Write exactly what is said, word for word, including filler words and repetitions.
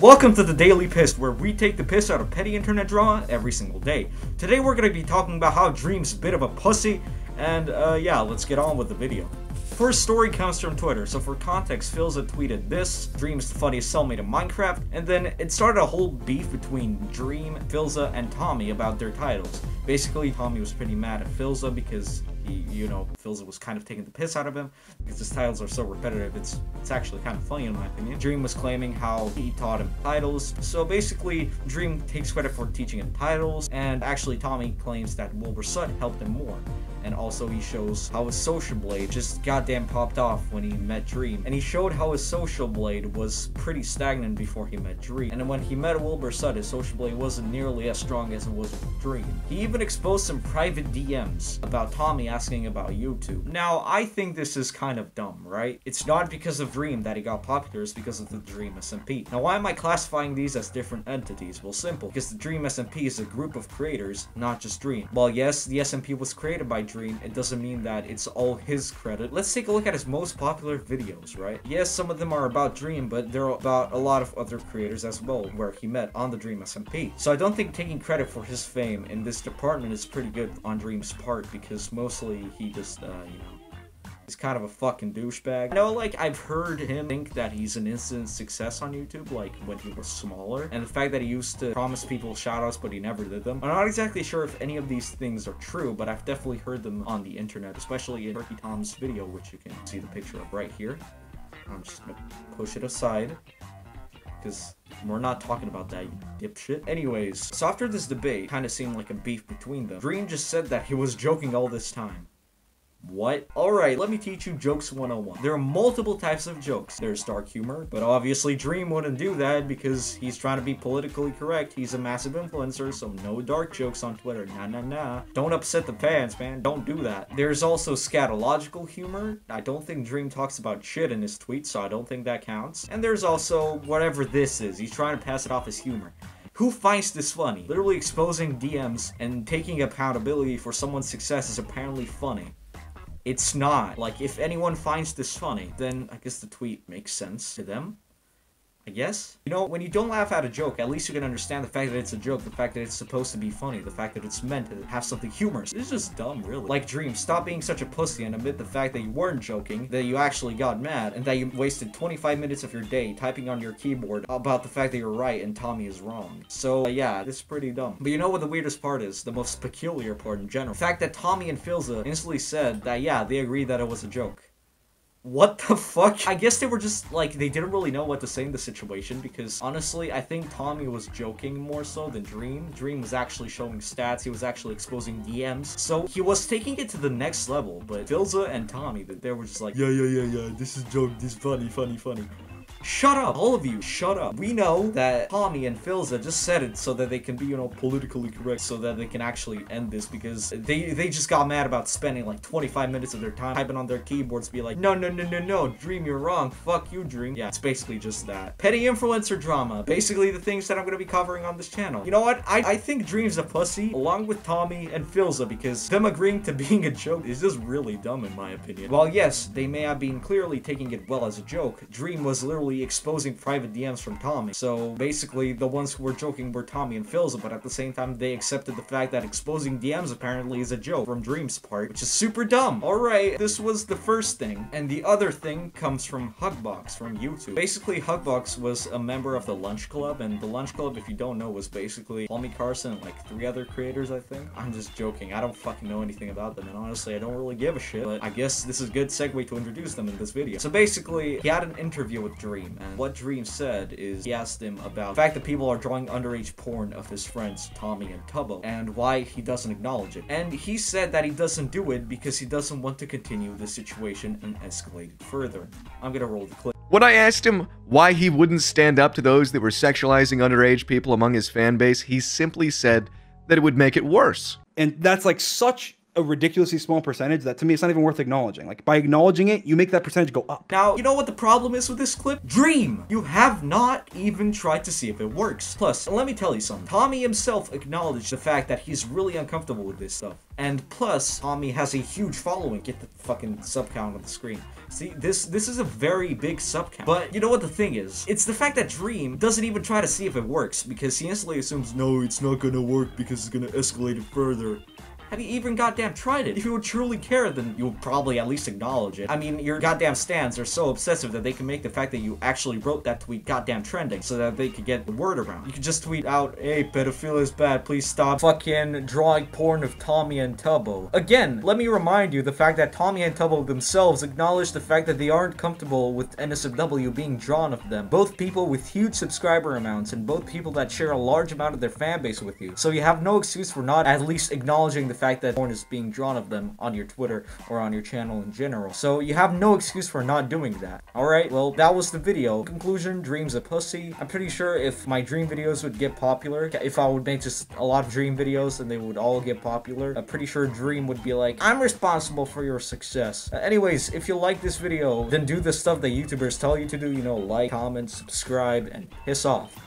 Welcome to The Daily Piss, where we take the piss out of petty internet drama every single day. Today we're going to be talking about how Dream's a bit of a pussy, and uh, yeah, let's get on with the video. First story comes from Twitter, so for context, Philza tweeted this, Dream's the funniest cellmate in Minecraft, and then it started a whole beef between Dream, Philza, and Tommy about their titles. Basically, Tommy was pretty mad at Philza because he, you know, Philza was kind of taking the piss out of him because his titles are so repetitive. It's it's actually kind of funny in my opinion. Dream was claiming how he taught him titles. So basically, Dream takes credit for teaching him titles, and actually Tommy claims that Wilbur Soot helped him more. And also he shows how his social blade just goddamn popped off when he met Dream. And he showed how his social blade was pretty stagnant before he met Dream. And when he met Wilbur Soot, his social blade wasn't nearly as strong as it was with Dream. He even exposed some private D Ms about Tommy asking about YouTube. Now, I think this is kind of dumb, right? It's not because of Dream that he got popular, it's because of the Dream S M P. Now, why am I classifying these as different entities? Well, simple. Because the Dream S M P is a group of creators, not just Dream. While yes, the S M P was created by Dream, Dream, it doesn't mean that it's all his credit. Let's take a look at his most popular videos, right? Yes, some of them are about Dream, but they're about a lot of other creators as well, where he met on the Dream S M P. So I don't think taking credit for his fame in this department is pretty good on Dream's part, because mostly he just, uh, you know, he's kind of a fucking douchebag. I know, like, I've heard him think that he's an instant success on YouTube, like, when he was smaller. And the fact that he used to promise people shoutouts, but he never did them. I'm not exactly sure if any of these things are true, but I've definitely heard them on the internet, especially in Turkey Tom's video, which you can see the picture of right here. I'm just gonna push it aside, because we're not talking about that, you dipshit. Anyways, so after this debate, kind of seemed like a beef between them. Dream just said that he was joking all this time. What? Alright, let me teach you Jokes one oh one. There are multiple types of jokes. There's dark humor, but obviously Dream wouldn't do that because he's trying to be politically correct. He's a massive influencer, so no dark jokes on Twitter. Nah, nah, nah. Don't upset the fans, man. Don't do that. There's also scatological humor. I don't think Dream talks about shit in his tweets, so I don't think that counts. And there's also whatever this is. He's trying to pass it off as humor. Who finds this funny? Literally exposing D Ms and taking accountability for someone's success is apparently funny. It's not. Like, if anyone finds this funny, then I guess the tweet makes sense to them, I guess? You know, when you don't laugh at a joke, at least you can understand the fact that it's a joke, the fact that it's supposed to be funny, the fact that it's meant to have something humorous. It's just dumb, really. Like, Dream, stop being such a pussy and admit the fact that you weren't joking, that you actually got mad, and that you wasted twenty-five minutes of your day typing on your keyboard about the fact that you're right and Tommy is wrong. So, uh, yeah, this is pretty dumb. But you know what the weirdest part is? The most peculiar part in general. The fact that Tommy and Philza instantly said that, yeah, they agreed that it was a joke. What the fuck? I guess they were just, like, they didn't really know what to say in the situation because, honestly, I think Tommy was joking more so than Dream. Dream was actually showing stats, he was actually exposing D Ms, so he was taking it to the next level, but Philza and Tommy, they were just like, yeah, yeah, yeah, yeah, this is joke, this is funny, funny, funny. Shut up, all of you, shut up. We know that Tommy and Philza just said it so that they can be, you know, politically correct, so that they can actually end this because they they just got mad about spending like twenty-five minutes of their time typing on their keyboards, be like, no, no, no, no, no, Dream, you're wrong, fuck you, Dream. Yeah, it's basically just that. Petty influencer drama, basically the things that I'm gonna be covering on this channel. You know what, I, I think Dream's a pussy, along with Tommy and Philza, because them agreeing to being a joke is just really dumb in my opinion. While yes, they may have been clearly taking it well as a joke, Dream was literally exposing private D Ms from Tommy. So basically the ones who were joking were Tommy and Philza, but at the same time they accepted the fact that exposing D Ms apparently is a joke from Dream's part, which is super dumb. Alright, this was the first thing. And the other thing comes from Hugbox from YouTube. Basically Hugbox was a member of the Lunch Club, and the Lunch Club, if you don't know, was basically Tommy Carson and like three other creators, I think. I'm just joking, I don't fucking know anything about them, and honestly I don't really give a shit, but I guess this is a good segue to introduce them in this video. So basically, he had an interview with Dream. And what Dream said is he asked him about the fact that people are drawing underage porn of his friends Tommy and Tubbo and why he doesn't acknowledge it. And he said that he doesn't do it because he doesn't want to continue the situation and escalate it further. I'm gonna roll the clip. When I asked him why he wouldn't stand up to those that were sexualizing underage people among his fan base, he simply said that it would make it worse. And that's like such a ridiculously small percentage that to me it's not even worth acknowledging. Like, by acknowledging it, you make that percentage go up. Now, you know what the problem is with this clip? Dream! You have not even tried to see if it works. Plus, let me tell you something. Tommy himself acknowledged the fact that he's really uncomfortable with this stuff. And plus, Tommy has a huge following. Get the fucking sub count on the screen. See, this this is a very big sub count. But you know what the thing is? It's the fact that Dream doesn't even try to see if it works because he instantly assumes, no, it's not gonna work because it's gonna escalate it further. Have you even goddamn tried it? If you would truly care, then you would probably at least acknowledge it. I mean, your goddamn stans are so obsessive that they can make the fact that you actually wrote that tweet goddamn trending so that they could get the word around. You could just tweet out, hey, pedophilia is bad, please stop fucking drawing porn of Tommy and Tubbo. Again, let me remind you the fact that Tommy and Tubbo themselves acknowledge the fact that they aren't comfortable with N S F W being drawn of them. Both people with huge subscriber amounts and both people that share a large amount of their fan base with you. So you have no excuse for not at least acknowledging the fact fact that porn is being drawn of them on your Twitter or on your channel in general. So you have no excuse for not doing that. Alright, well, that was the video. In conclusion, Dream's a pussy. I'm pretty sure if my Dream videos would get popular, if I would make just a lot of Dream videos and they would all get popular, I'm pretty sure Dream would be like, I'm responsible for your success. Uh, anyways, if you like this video, then do the stuff that YouTubers tell you to do, you know, like, comment, subscribe, and piss off.